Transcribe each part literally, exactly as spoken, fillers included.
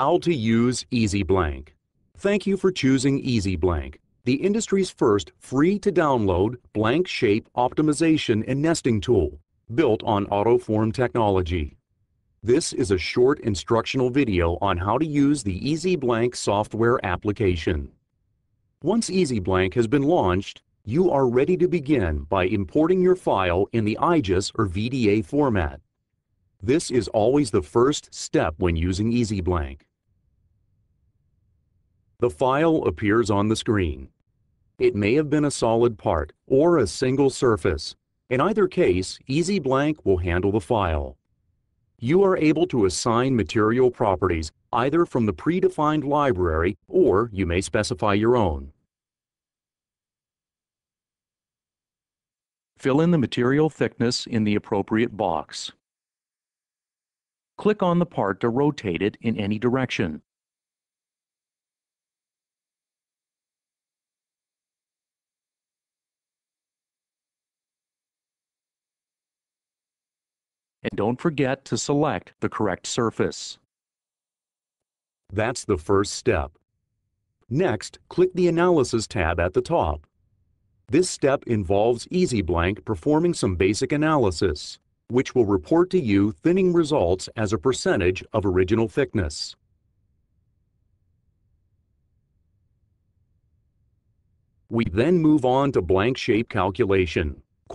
How to use EasyBlank. Thank you for choosing EasyBlank, the industry's first free-to-download blank shape optimization and nesting tool built on AutoForm technology. This is a short instructional video on how to use the EasyBlank software application. Once EasyBlank has been launched, you are ready to begin by importing your file in the I G E S or V D A format. This is always the first step when using EasyBlank. The file appears on the screen. It may have been a solid part or a single surface. In either case, EasyBlank will handle the file. You are able to assign material properties either from the predefined library, or you may specify your own. Fill in the material thickness in the appropriate box. Click on the part to rotate it in any direction. And don't forget to select the correct surface. That's the first step. Next, click the Analysis tab at the top. This step involves EasyBlank performing some basic analysis, which will report to you thinning results as a percentage of original thickness. We then move on to blank shape calculation.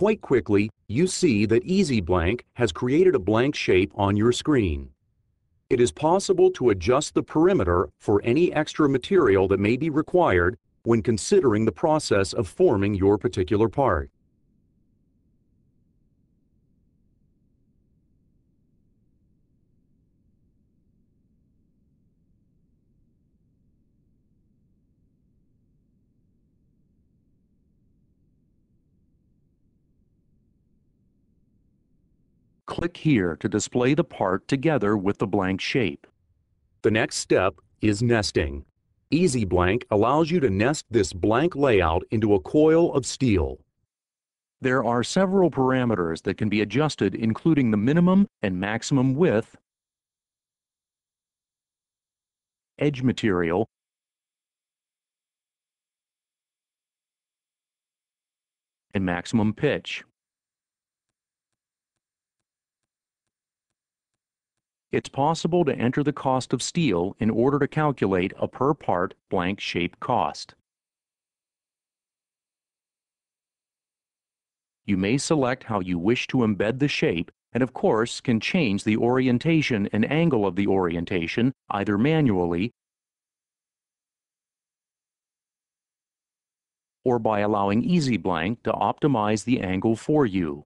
Quite quickly, you see that EasyBlank has created a blank shape on your screen. It is possible to adjust the perimeter for any extra material that may be required when considering the process of forming your particular part. Click here to display the part together with the blank shape. The next step is nesting. EasyBlank allows you to nest this blank layout into a coil of steel. There are several parameters that can be adjusted, including the minimum and maximum width, edge material, and maximum pitch. It's possible to enter the cost of steel in order to calculate a per part blank shape cost. You may select how you wish to embed the shape, and of course can change the orientation and angle of the orientation either manually or by allowing EasyBlank to optimize the angle for you.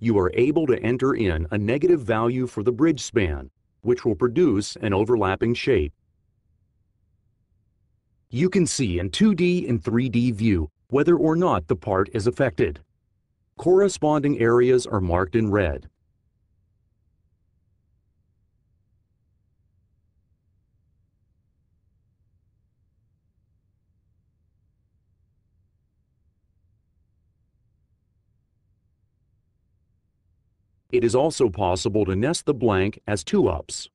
You are able to enter in a negative value for the bridge span, which will produce an overlapping shape. You can see in two D and three D view whether or not the part is affected. Corresponding areas are marked in red. It is also possible to nest the blank as two-ups.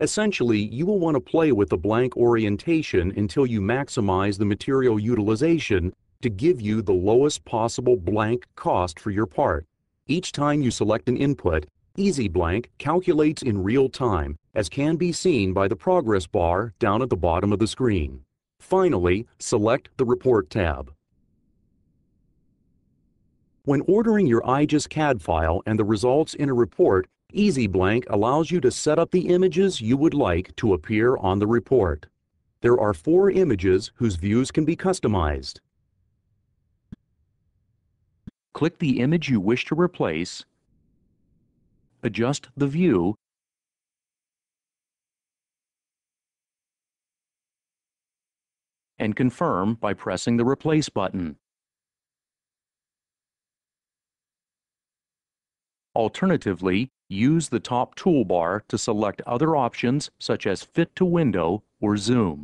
Essentially, you will want to play with the blank orientation until you maximize the material utilization to give you the lowest possible blank cost for your part. Each time you select an input, EasyBlank calculates in real time, as can be seen by the progress bar down at the bottom of the screen. Finally, select the Report tab. When ordering your I G E S C A D file and the results in a report, EasyBlank allows you to set up the images you would like to appear on the report. There are four images whose views can be customized. Click the image you wish to replace, adjust the view, and confirm by pressing the Replace button. Alternatively, use the top toolbar to select other options such as Fit to Window or Zoom.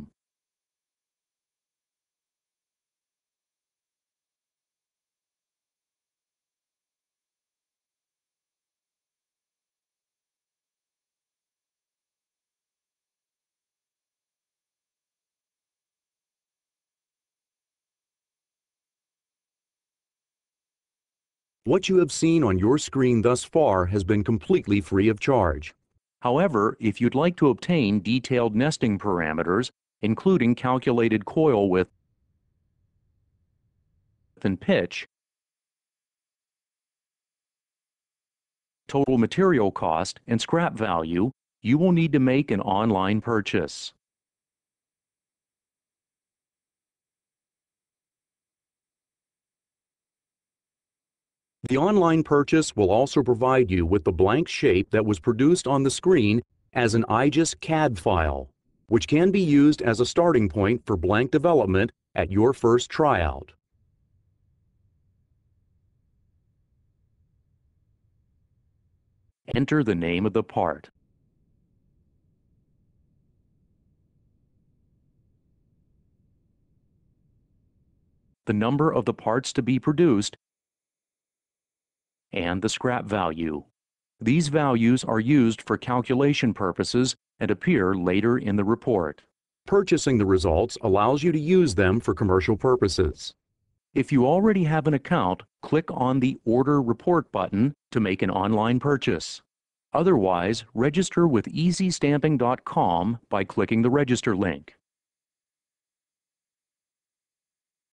What you have seen on your screen thus far has been completely free of charge. However, if you'd like to obtain detailed nesting parameters, including calculated coil width and pitch, total material cost, and scrap value, you will need to make an online purchase. The online purchase will also provide you with the blank shape that was produced on the screen as an I G E S C A D file, which can be used as a starting point for blank development at your first tryout. Enter the name of the part. The number of the parts to be produced, and the scrap value. These values are used for calculation purposes and appear later in the report. Purchasing the results allows you to use them for commercial purposes. If you already have an account, click on the Order Report button to make an online purchase. Otherwise, register with easy stamping dot com by clicking the register link.